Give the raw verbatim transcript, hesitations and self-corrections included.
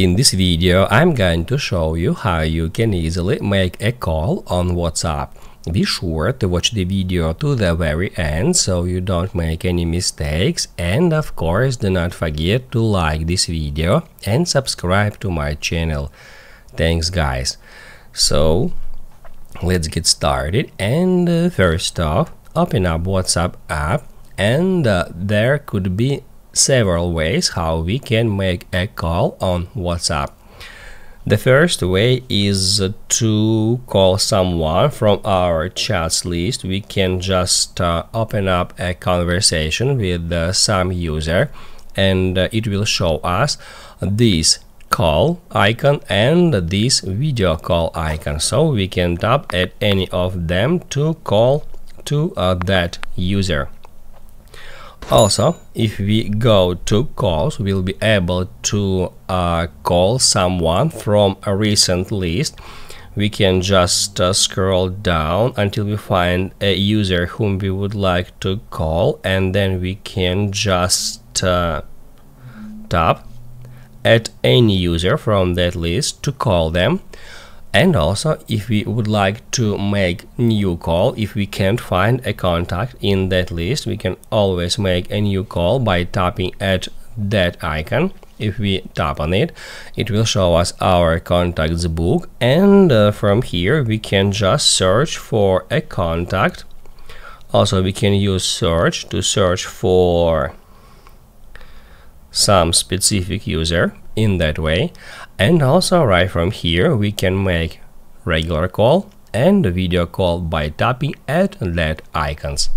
In this video, I'm going to show you how you can easily make a call on WhatsApp. Be sure to watch the video to the very end so you don't make any mistakes, and of course do not forget to like this video and subscribe to my channel. Thanks guys. So let's get started, and uh, first off, open up WhatsApp app, and uh, there could be several ways how we can make a call on WhatsApp. The first way is to call someone from our chats list. We can just uh, open up a conversation with uh, some user, and uh, it will show us this call icon and this video call icon. So we can tap at any of them to call to uh, that user. Also, if we go to calls, we'll be able to uh, call someone from a recent list. We can just uh, scroll down until we find a user whom we would like to call, and then we can just uh, tap at any user from that list to call them. And also, if we would like to make new call, if we can't find a contact in that list, we can always make a new call by tapping at that icon. If we tap on it, it will show us our contacts book, and uh, from here we can just search for a contact. Also, we can use search to search for some specific user in that way. And also, right from here, we can make regular call and video call by tapping at that icons.